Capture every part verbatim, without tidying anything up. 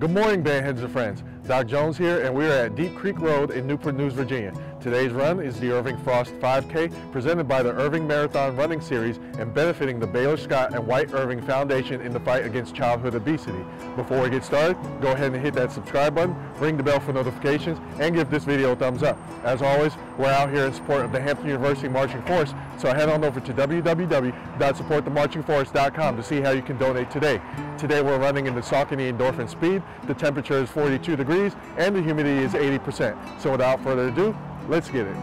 Good morning, Bandheads and friends. Doc Jones here, and we are at Deep Creek Road in Newport News, Virginia. Today's run is the Irving Frost five K, presented by the Irving Marathon Running Series and benefiting the Baylor Scott and White Irving Foundation in the fight against childhood obesity. Before we get started, go ahead and hit that subscribe button, ring the bell for notifications, and give this video a thumbs up. As always, we're out here in support of the Hampton University Marching Force, so head on over to w w w dot support the marching force dot com to see how you can donate today. Today we're running in the Saucony Endorphin Speed, the temperature is forty-two degrees, and the humidity is eighty percent. So without further ado, let's get it.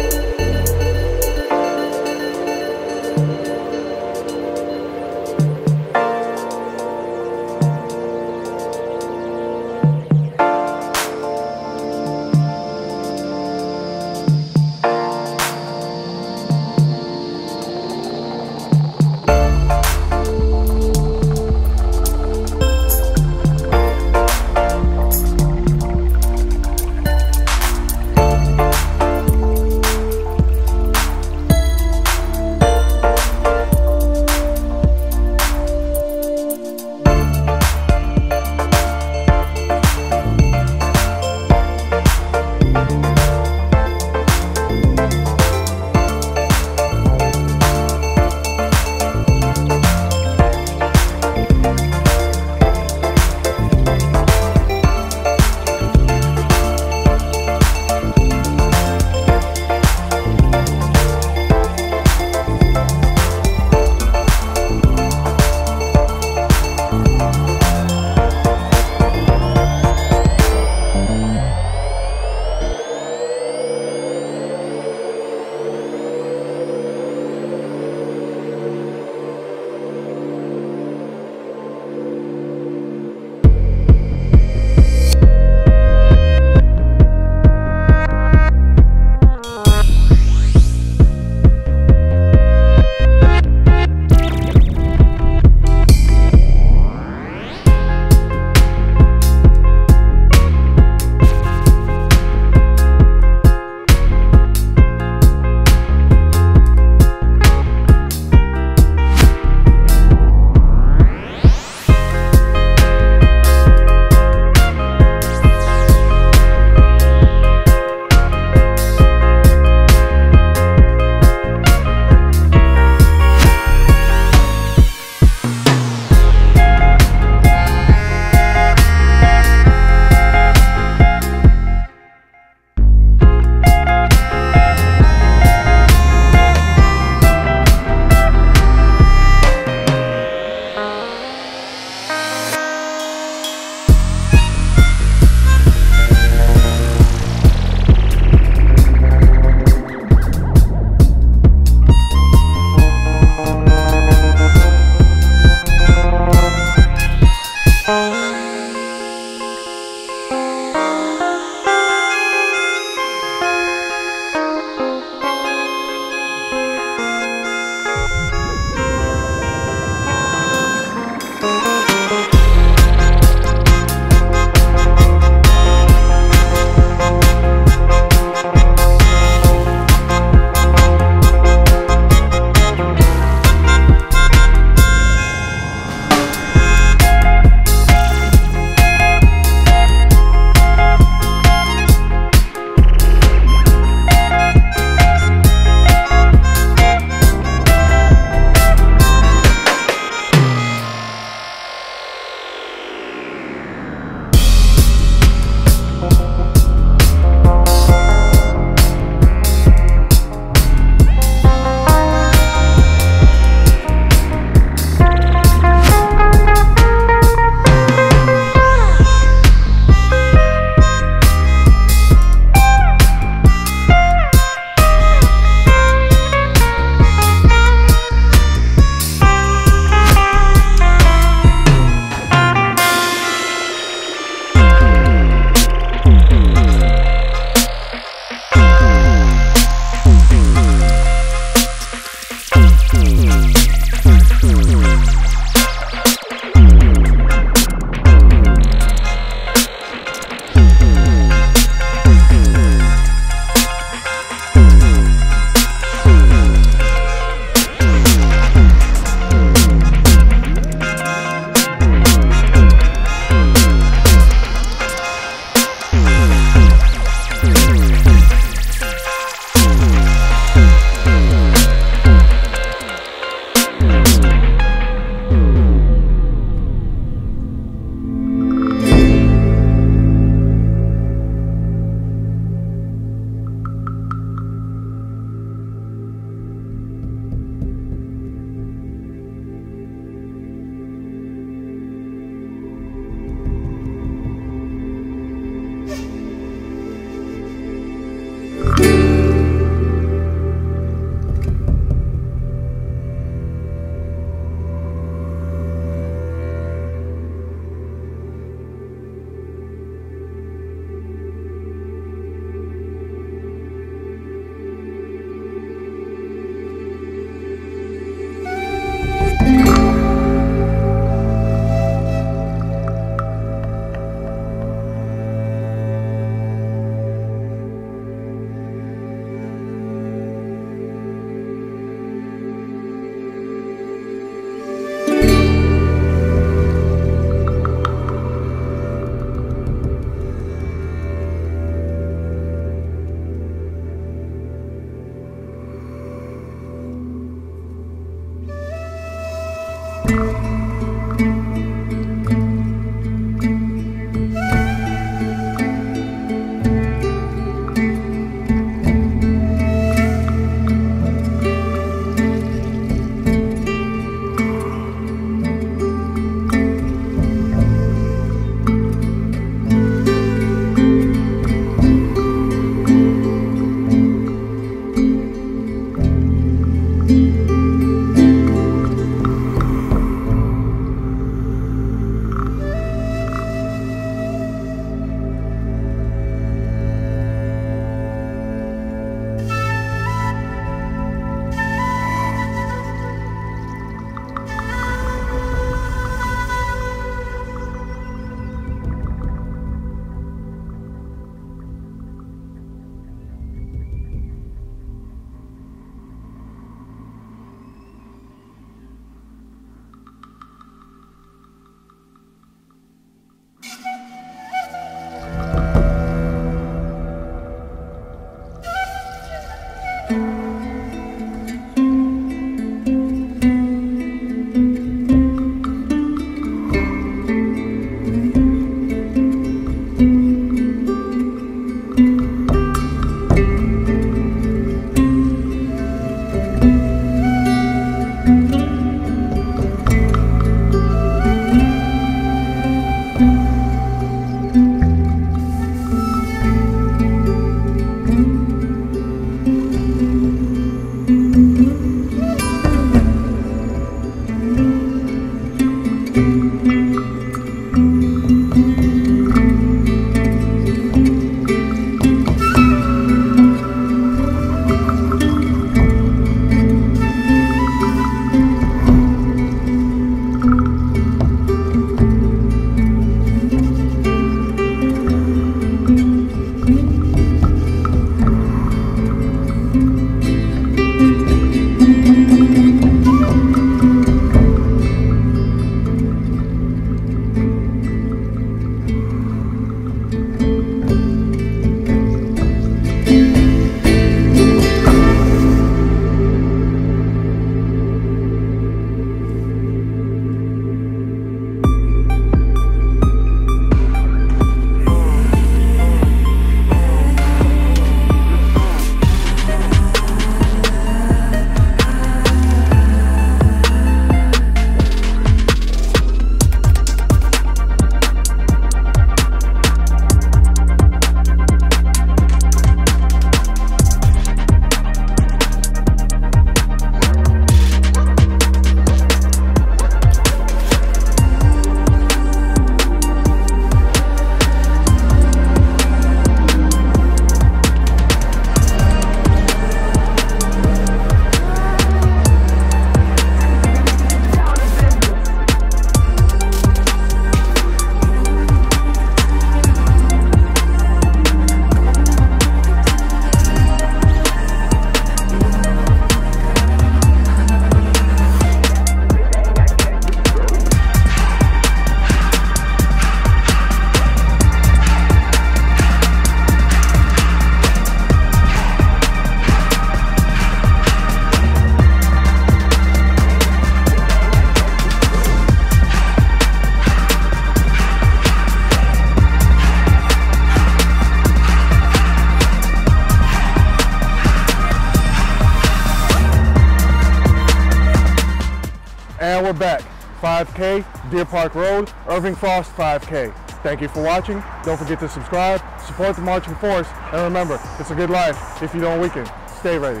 we're back. five K, Deer Park Road, Irving Frost five K. Thank you for watching. Don't forget to subscribe, support the Marching Force, and remember, it's a good life if you don't weaken. Stay ready.